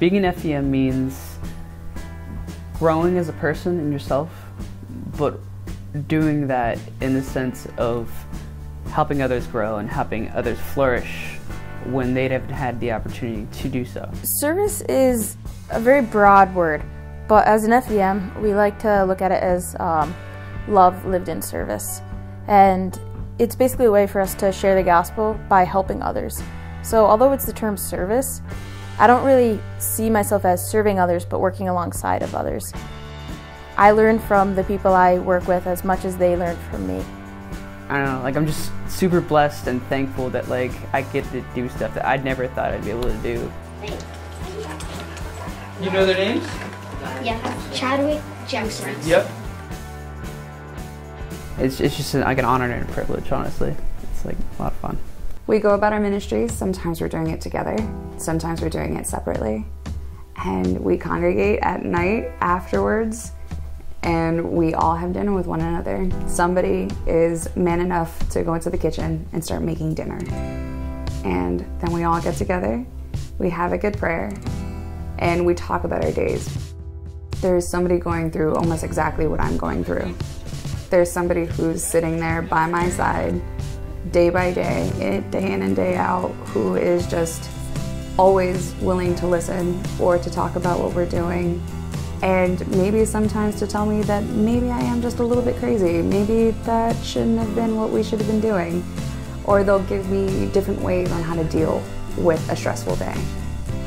Being an FEM means growing as a person in yourself, but doing that in the sense of helping others grow and helping others flourish when they haven't had the opportunity to do so. Service is a very broad word, but as an FEM, we like to look at it as love lived in service. And it's basically a way for us to share the gospel by helping others. So although it's the term service, I don't really see myself as serving others, but working alongside of others. I learn from the people I work with as much as they learn from me. I don't know, like, I'm just super blessed and thankful that, like, I get to do stuff that I never thought I'd be able to do. You know their names? Yeah, Chadwick Jones. Yep. It's just like an honor and a privilege, honestly. It's like a lot of fun. We go about our ministries, sometimes we're doing it together, sometimes we're doing it separately, and we congregate at night afterwards, and we all have dinner with one another. Somebody is man enough to go into the kitchen and start making dinner, and then we all get together, we have a good prayer, and we talk about our days. There's somebody going through almost exactly what I'm going through. There's somebody who's sitting there by my side, day by day, day in and day out, who is just always willing to listen or to talk about what we're doing, and maybe sometimes to tell me that maybe I am just a little bit crazy, maybe that shouldn't have been what we should have been doing, or they'll give me different ways on how to deal with a stressful day.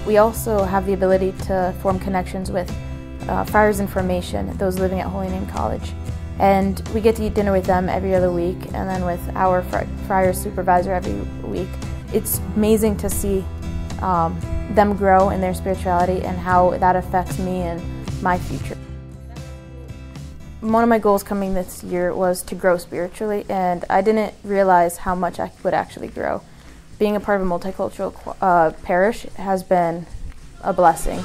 We also have the ability to form connections with Friars in Formation, those living at Holy Name College. And we get to eat dinner with them every other week, and then with our friar supervisor every week. It's amazing to see them grow in their spirituality and how that affects me and my future. One of my goals coming this year was to grow spiritually, and I didn't realize how much I would actually grow. Being a part of a multicultural parish has been a blessing.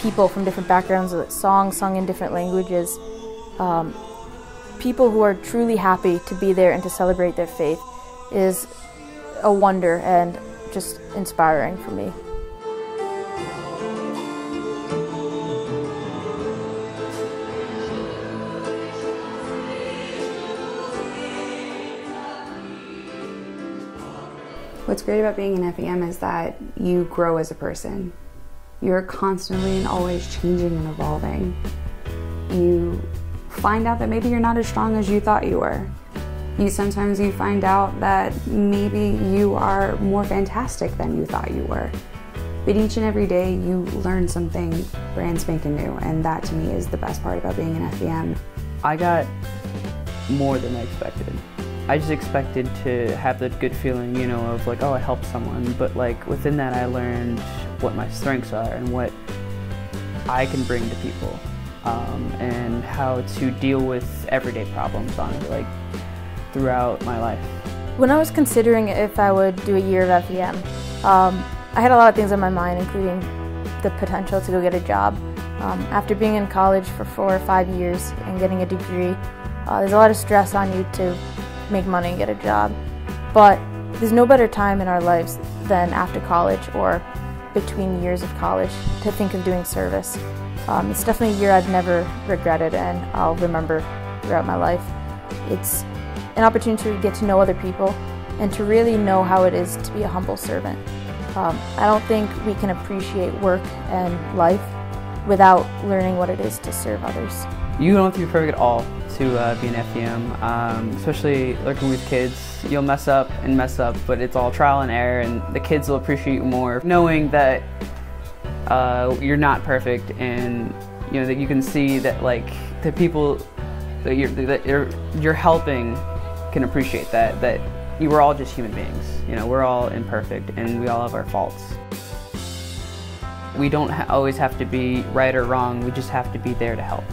People from different backgrounds, songs sung in different languages, people who are truly happy to be there and to celebrate their faith is a wonder and just inspiring for me. What's great about being an FEM is that you grow as a person. You're constantly and always changing and evolving. You find out that maybe you're not as strong as you thought you were. Sometimes you find out that maybe you are more fantastic than you thought you were. But each and every day you learn something brand spanking new, and that to me is the best part about being an FEM. I got more than I expected. I just expected to have the good feeling, you know, of like, oh, I helped someone, but like within that I learned what my strengths are and what I can bring to people, and how to deal with everyday problems on it, like throughout my life. When I was considering if I would do a year of FEM, I had a lot of things on my mind, including the potential to go get a job. After being in college for 4 or 5 years and getting a degree, there's a lot of stress on you to make money and get a job, but there's no better time in our lives than after college or between years of college to think of doing service. It's definitely a year I've never regretted, and I'll remember throughout my life. It's an opportunity to get to know other people and to really know how it is to be a humble servant. I don't think we can appreciate work and life without learning what it is to serve others. You don't have to be perfect at all to be an FEM, especially working with kids. You'll mess up, but it's all trial and error, and the kids will appreciate you more knowing that you're not perfect, and you know that you can see that, like, the people that you're helping can appreciate that you were all just human beings. You know, we're all imperfect, and we all have our faults. We don't always have to be right or wrong. We just have to be there to help.